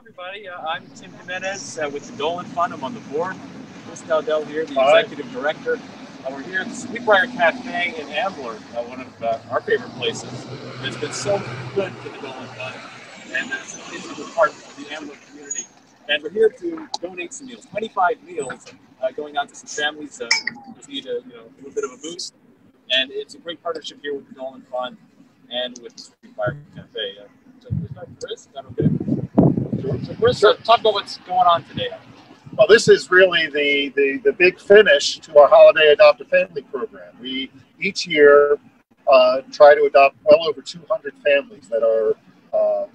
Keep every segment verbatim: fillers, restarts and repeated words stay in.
everybody. Uh, I'm Tim Jimenez uh, with the Dolan Fund. I'm on the board. Chris Dowdell here, the Hi. executive director. Uh, we're here at the Sweet Briar Cafe in Ambler, uh, one of uh, our favorite places. It's been so good to the Dolan Fund, and it's an integral part of the Ambler community. And we're here to donate some meals, twenty-five meals, uh, going out to some families that uh, need a, you know, a little bit of a boost. And it's a great partnership here with the Dolan Fund and with the Sweet Briar Cafe. Uh, so, Chris, is that okay? Sure. So, Chris, sure. Talk about what's going on today. Well, this is really the, the, the big finish to our Holiday Adopt a Family program. We each year uh, try to adopt well over two hundred families that are uh,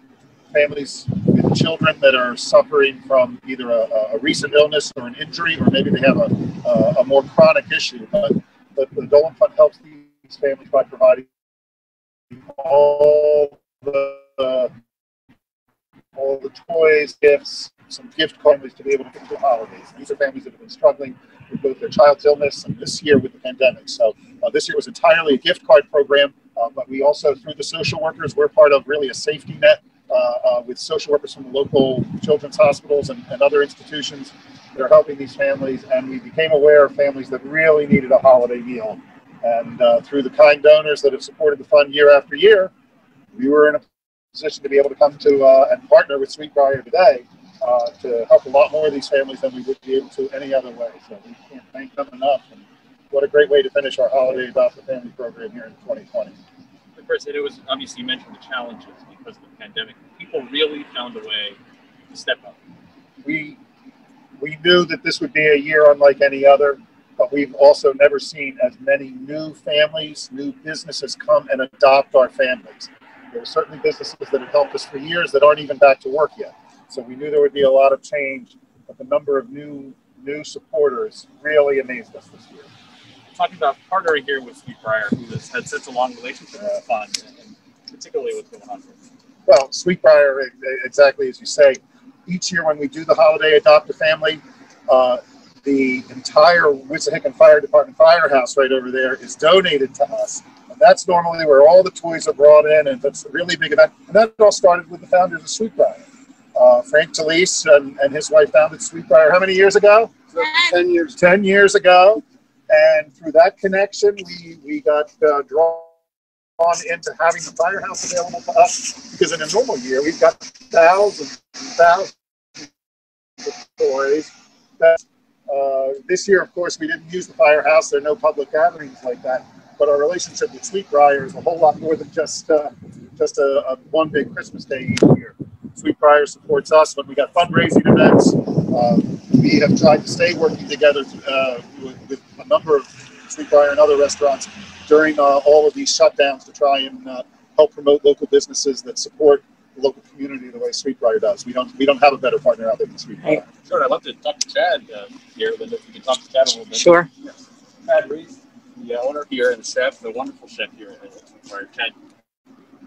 families with children that are suffering from either a, a recent illness or an injury, or maybe they have a, a, a more chronic issue. But, but the Dolan Fund helps these families by providing all the uh, all the toys, gifts, some gift cards to be able to get through holidays. These are families that have been struggling with both their child's illness and this year with the pandemic. So uh, this year was entirely a gift card program, uh, but we also, through the social workers, we're part of really a safety net uh, uh, with social workers from the local children's hospitals and, and other institutions that are helping these families. And we became aware of families that really needed a holiday meal. And uh, through the kind donors that have supported the fund year after year, we were in a position to be able to come to uh, and partner with Sweet Briar today uh, to help a lot more of these families than we would be able to any other way. So we can't thank them enough. And what a great way to finish our Holiday Adopt a Family program here in twenty twenty. But Chris, it was obviously you mentioned the challenges because of the pandemic. People really found a way to step up. We we knew that this would be a year unlike any other, but we've also never seen as many new families, new businesses come and adopt our families. There were certainly businesses that had helped us for years that aren't even back to work yet. So we knew there would be a lot of change, but the number of new new supporters really amazed us this year. Talking about partnering here with Sweet Briar, who has had such a long relationship with the fund, and particularly what's going on here. Well, Sweet Briar, exactly as you say, each year when we do the Holiday Adopt a Family, uh, the entire Wissahickon Fire Department firehouse right over there is donated to us. That's normally where all the toys are brought in, and that's a really big event. And that all started with the founders of Sweet Briar. Uh, Frank Talese and, and his wife founded Sweet Briar how many years ago? Ten years. Ten years ago. And through that connection, we, we got uh, drawn into having the firehouse available to us, because in a normal year, we've got thousands and thousands of toys. That, uh, this year, of course, we didn't use the firehouse. There are no public gatherings like that. But our relationship with Sweet Briar is a whole lot more than just uh, just a, a one big Christmas day each year. Sweet Briar supports us when we got fundraising events. Uh, we have tried to stay working together uh, with, with a number of Sweet Briar and other restaurants during uh, all of these shutdowns to try and uh, help promote local businesses that support the local community the way Sweet Briar does. We don't we don't have a better partner out there than Sweet Briar. Sure, I'd love to talk to Chad uh, here, Linda. If we can talk to Chad a little bit. Sure. Yeah. Chad Reed, the owner here and the chef, the wonderful chef here at Sweet Briar. Chad,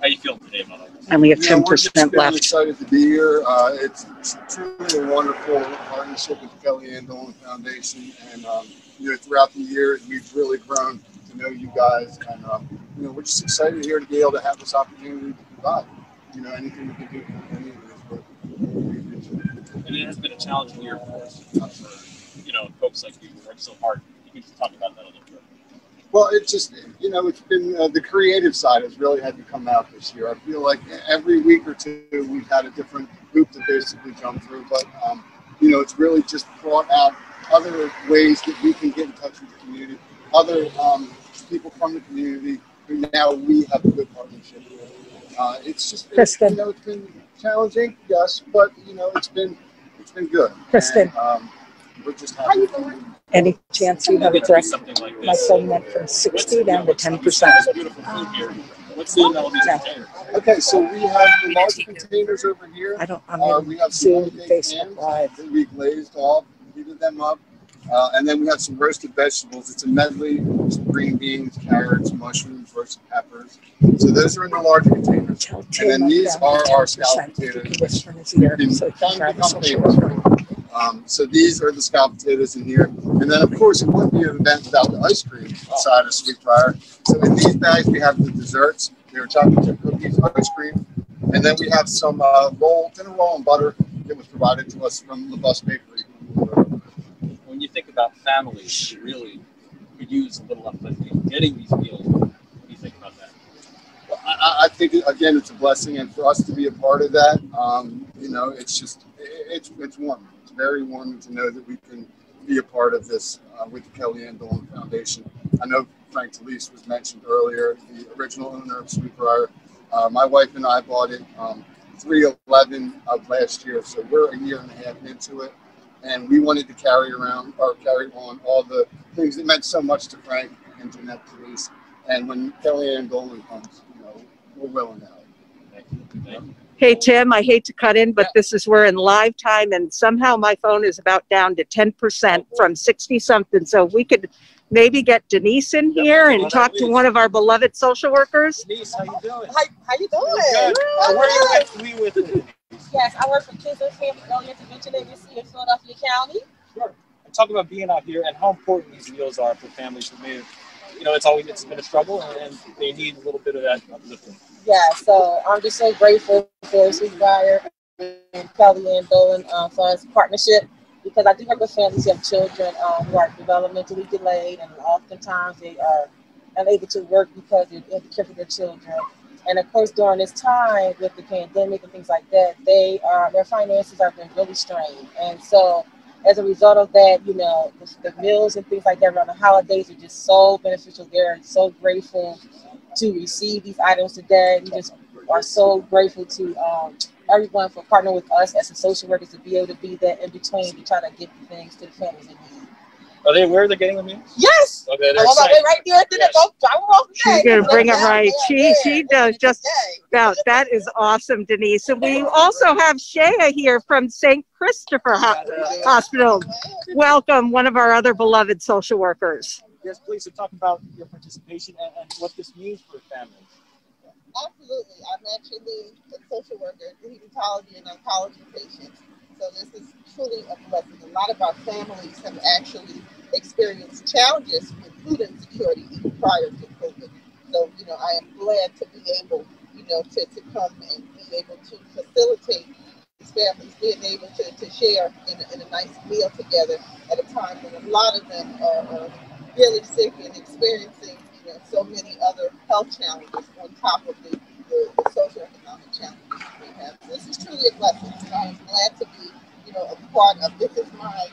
how you feeling today about all this? And we have ten percent left. We're just really excited to be here. Uh, it's, it's truly a wonderful partnership with the Kelly Anne Dolan Foundation, and um, you know, throughout the year, we've really grown to know you guys, and um, you know, we're just excited here to be able to have this opportunity to provide, you know, anything we can do, any of this work. And it has been a challenging year for us, for, you know, folks like you who work so hard. You can just talk about that a little bit. Well, it's just, you know, it's been uh, the creative side has really had to come out this year. I feel like every week or two we've had a different hoop to basically jump through. But, um, you know, it's really just brought out other ways that we can get in touch with the community, other um, people from the community who now we have a good partnership with. Uh, it's just, it's, you know, it's been challenging, yes, but, you know, it's been, it's been good. Kristen. And, um, we're just happy. Any chance you have a dress? Like my son went from sixty down to ten percent. What's the amount of these containers? Okay, so we have the large containers over here. I don't. I'm uh, we have some Facebook Live. We glazed all, heated them up, uh, and then we have some roasted vegetables. It's a medley: some green beans, carrots, mushrooms, roasted peppers. So those are in the larger containers, and then these are our scallop potatoes, which can become Um, so these are the scalloped potatoes in here. And then, of course, it wouldn't be an event without the ice cream inside of Sweet Briar. So in these bags, we have the desserts. There are chocolate chip cookies, ice cream. And then we have some uh, roll, dinner roll and butter that was provided to us from LaBusch Bakery. When you think about families who really could use a little uplifting, getting these meals, what do you think about that? Well, I, I think, again, it's a blessing, and for us to be a part of that, um, you know, it's just, it, it's, it's warm. It's very warm to know that we can be a part of this uh, with the Kelly Anne Dolan Foundation. I know Frank Talese was mentioned earlier, the original owner of Sweet Briar. Uh, my wife and I bought it um, three eleven of last year, so we're a year and a half into it, and we wanted to carry around or carry on all the things that meant so much to Frank and Jeanette Talese. And when Kelly Anne Dolan comes, you know, we're willing out. Thank you. Thank you. Hey, Tim, I hate to cut in, but this is, we're in live time, and somehow my phone is about down to ten percent from sixty something. So we could maybe get Denise in here and talk to one of our beloved social workers. Denise, how you doing? How, how you doing? Good. Good. Where are you at? We with you. Yes, I work for Kids and Family Early Intervention Agency in Philadelphia County. Sure. I'm talking about being out here and how important these meals are for families who may, you know, it's always, it's been a struggle, and they need a little bit of that uplifting. Yeah, so I'm just so grateful for Sweet Briar and Kelly Anne Dolan uh, Fund's partnership, because I do work with families who have children um, who are developmentally delayed, and oftentimes they are unable to work because they're in care for their children. And of course, during this time with the pandemic and things like that, they are, their finances have been really strained. And so as a result of that, you know, the, the meals and things like that around the holidays are just so beneficial. They're so grateful to receive these items today. We just are so grateful to um, everyone for partnering with us as a social workers to be able to be that in between to try to get the things to the families in need. Are they aware they're getting the meals? Yes. Okay, they're right there. Yes. She's gonna bring it right. She she does just no, that is awesome, Denise. And we also have Shea here from Saint Christopher Ho- Hospital. Welcome, one of our other beloved social workers. Yes, please. So talk about your participation and, and what this means for families. Absolutely. I'm actually a social worker, hematology and oncology patients. So this is truly a blessing. A lot of our families have actually experienced challenges with food insecurity even prior to COVID. So, you know, I am glad to be able, you know, to, to come and be able to facilitate these families being able to, to share in a, in a nice meal together at a time when a lot of them are, are really sick and experiencing, you know, so many other health challenges on top of the, the, the socioeconomic challenges we have. So this is truly a blessing. So I am glad to be, you know, a part of this. This is my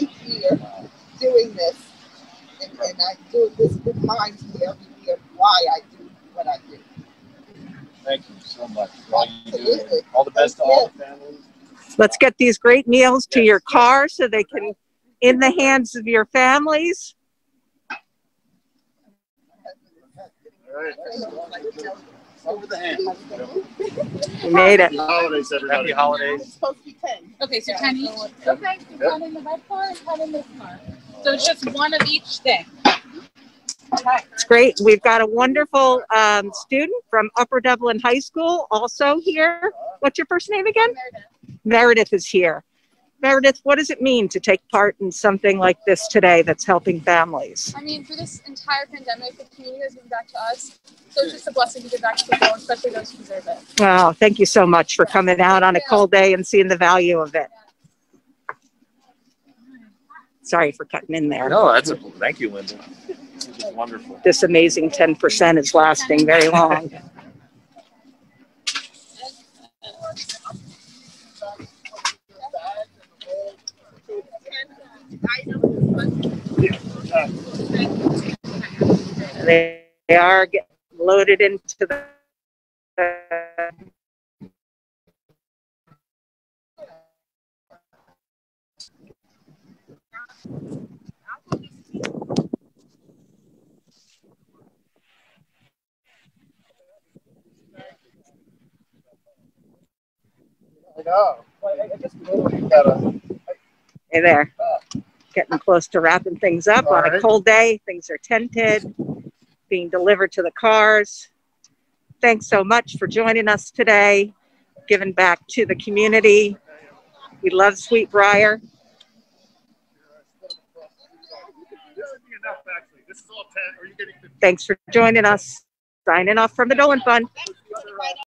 eighth year doing this, and, and I do this reminds me every year why I do what I do. Thank you so much for all you do. All the best to all the families. Let's get these great meals to yes. your car so they can. In the hands of your families. All right. Over the hand. We made it. Happy holidays, everybody. Happy holidays. It's supposed to be ten. Okay, so ten each. Okay, so yep. One in the red car and one in this car. So it's just one of each thing. Okay. It's great. We've got a wonderful um, student from Upper Dublin High School also here. What's your first name again? Meredith. Meredith is here. Meredith, what does it mean to take part in something like this today that's helping families? I mean, through this entire pandemic, the community has been back to us, so it's just a blessing to give back to people, especially those who deserve it. Wow, thank you so much for coming out on a cold day and seeing the value of it. Sorry for cutting in there. No, that's a, thank you, Linda. This is wonderful. This amazing ten percent is lasting very long. They are getting loaded into the I know. I guess we gotta. Hey there. Getting close to wrapping things up all on a right. cold day. Things are tented, being delivered to the cars. Thanks so much for joining us today, giving back to the community. We love Sweet Briar. Thanks for joining us. Signing off from the Dolan Fund.